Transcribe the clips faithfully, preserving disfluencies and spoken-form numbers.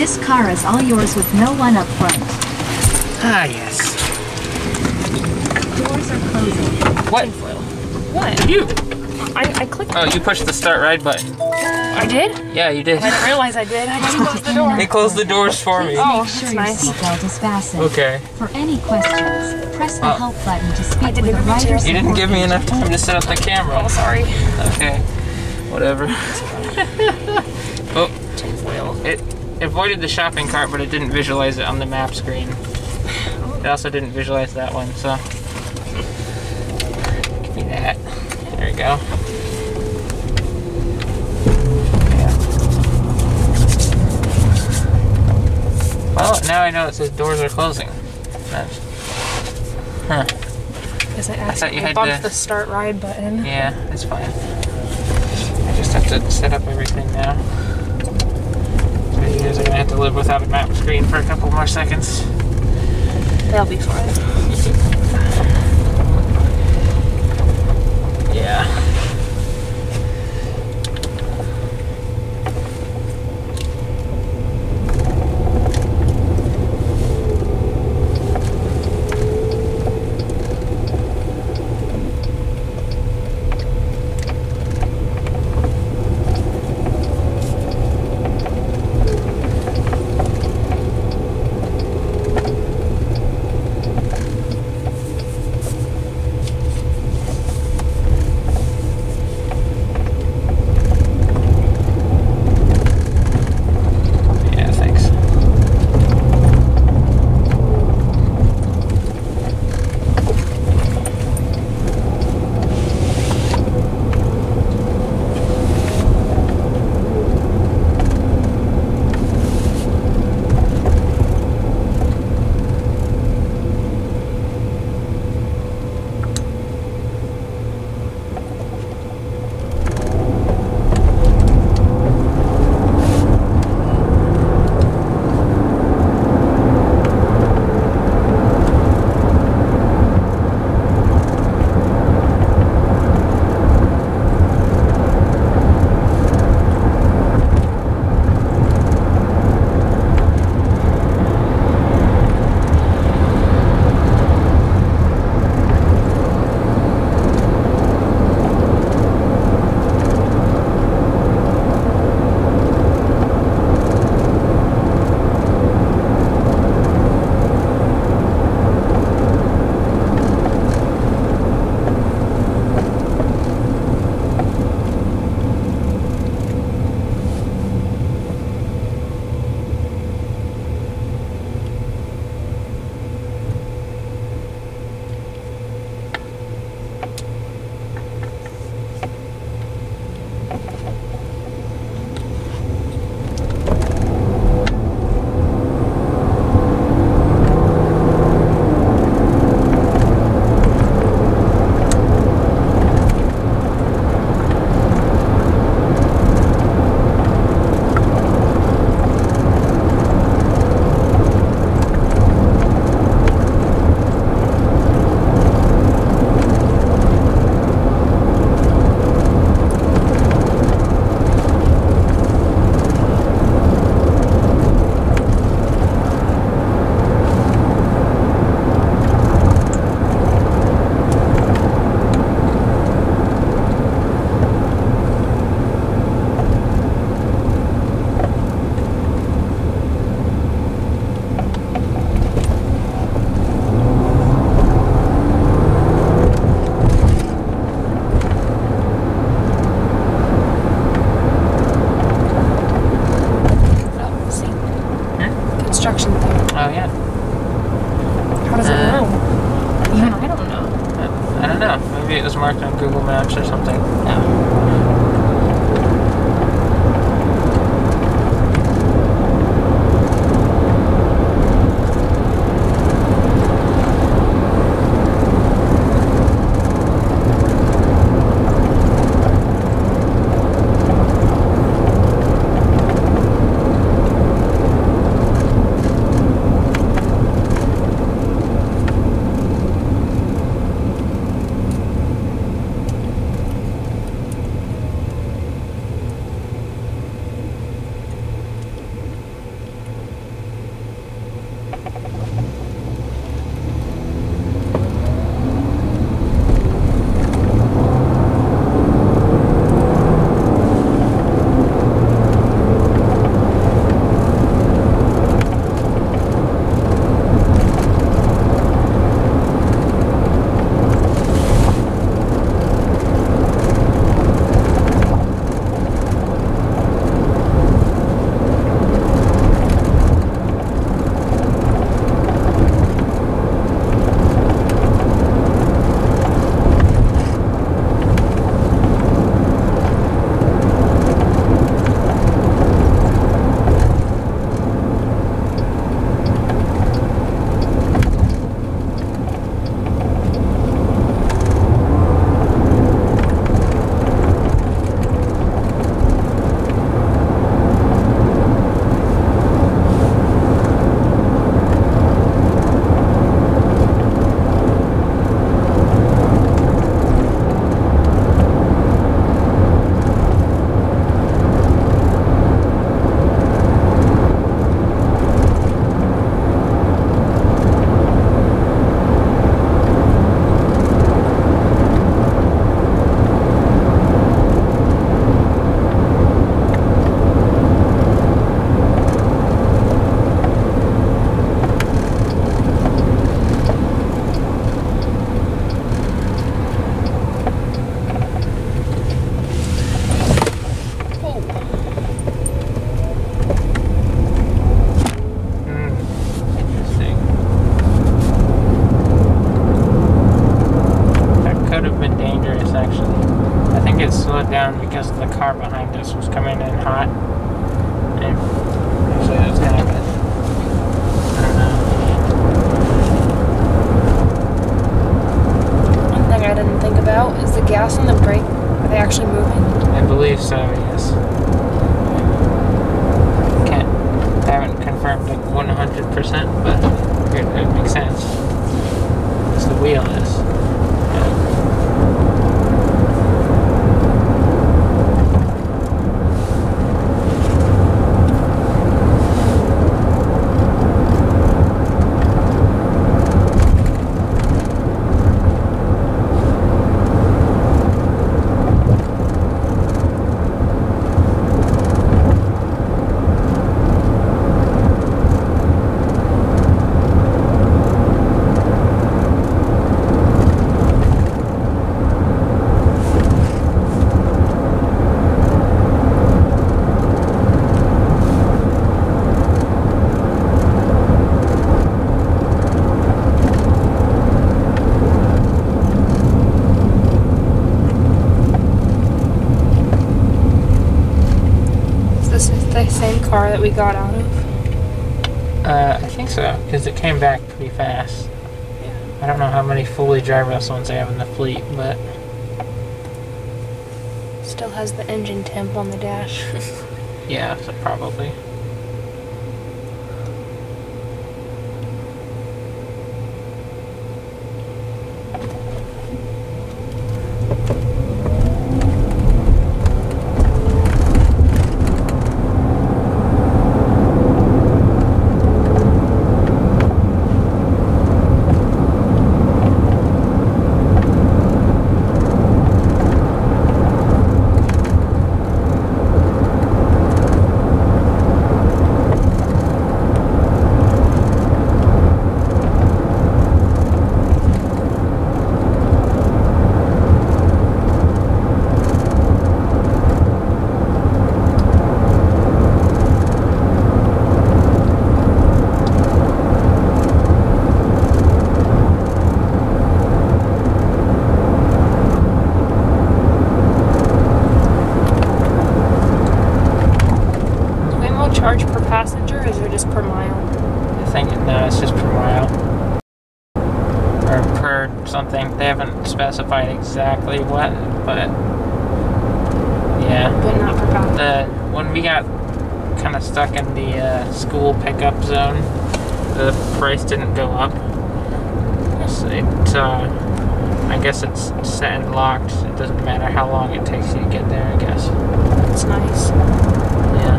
This car is all yours with no one up front. Ah, yes. Doors are closing. What? What? You. I, I clicked. Oh, you pushed the start ride button. I did? Yeah, you did. I didn't realize I did. I just closed the door. They closed the doors for me. Oh, that's sure nice. Okay. For any questions, press the oh. help button to speak with a rider. You didn't give me enough time to set up the camera. Oh, sorry. Okay. Whatever. Oh. Tinfoil. It avoided the shopping cart, but it didn't visualize it on the map screen. It also didn't visualize that one, so. Give me that. There we go. Oh, now I know it says doors are closing. That's, huh. Because I accidentally bumped to, the start ride button. Yeah, it's fine. I just have to set up everything now. So you guys are going to have to live without a map screen for a couple more seconds. They'll be fine. Yeah. Google Maps or something. actually. I think it slowed down because the car behind us was coming in hot. And actually, that's kind of bad. I don't know. One thing I didn't think about is the gas and the brake. Are they actually moving? I believe so, yes. Can't, I haven't confirmed it one hundred percent, but it, it makes sense. It's the wheel is. Car that we got out of? Uh, I think so, because it came back pretty fast. Yeah. I don't know how many fully driverless ones they have in the fleet, but... Still has the engine temp on the dash. Yeah, so probably. Charge per passenger, or is it just per mile? I think, no, it's just per mile. Or per something. They haven't specified exactly what, but yeah. But not per passenger. The, when we got kind of stuck in the uh, school pickup zone, the price didn't go up. It's, it, uh, I guess it's set and locked. It doesn't matter how long it takes you to get there, I guess. That's nice. Yeah.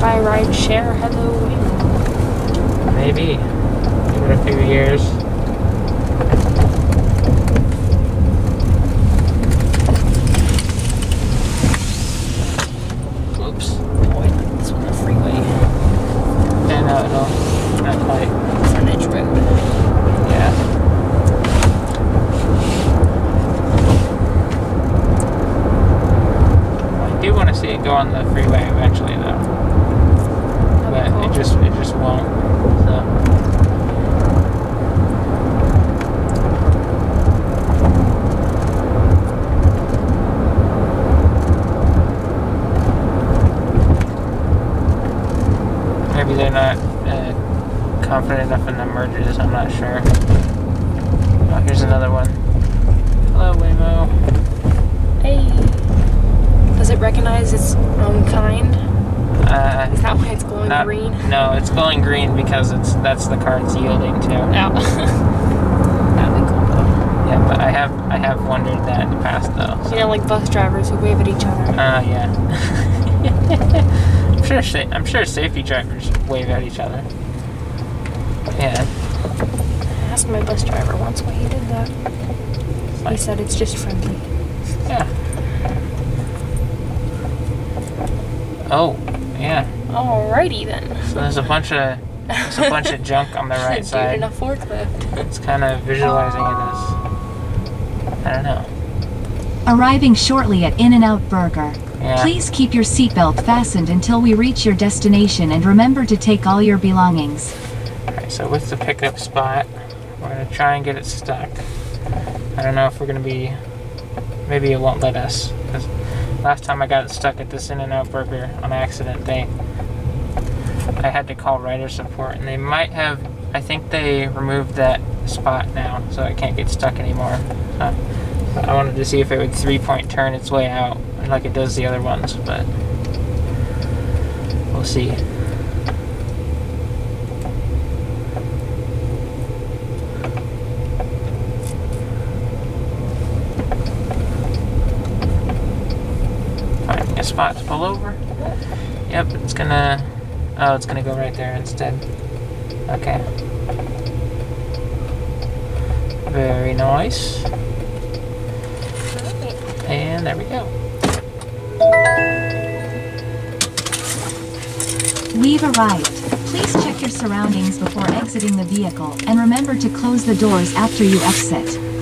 By ride share, hello Waymo. Maybe. Give it a few years. Oops. Boy, it's on the freeway. Yeah, no, no. Not quite. Frontage road. Yeah. I do want to see it go on the freeway eventually, though. But it just, it just won't, so. Maybe they're not uh, confident enough in the merges, I'm not sure. Oh, here's another one. Hello, Waymo. Hey. Does it recognize its own kind? Uh, Is that why it's glowing not, green? No, it's glowing green because it's that's the car it's yielding to. Oh. That'd be cool though. Yeah, but I have I have wondered that in the past though. So. You know, like bus drivers who wave at each other. Uh yeah. I'm sure sa I'm sure safety drivers wave at each other. Yeah. I asked my bus driver once why he did that. He said it's just friendly. Yeah. Oh. Yeah. Alrighty then. So there's a bunch of there's a bunch of junk on the right side. Dude, in a forklift. It's kind of visualizing it as, I don't know. Arriving shortly at In-N-Out Burger. Yeah. Please keep your seatbelt fastened until we reach your destination, and remember to take all your belongings. All right, So with the pickup spot, we're gonna try and get it stuck. I don't know if we're gonna be, maybe it won't let us. Because last time I got it stuck at this In-N-Out Burger on accident, they, I had to call Rider Support, and they might have, I think they removed that spot now, so it can't get stuck anymore. So, but I wanted to see if it would three-point turn its way out like it does the other ones, but we'll see. Spot to pull over. Yep, it's gonna, oh, it's gonna go right there instead. Okay. Very nice. And there we go. We've arrived. Please check your surroundings before exiting the vehicle, and remember to close the doors after you exit.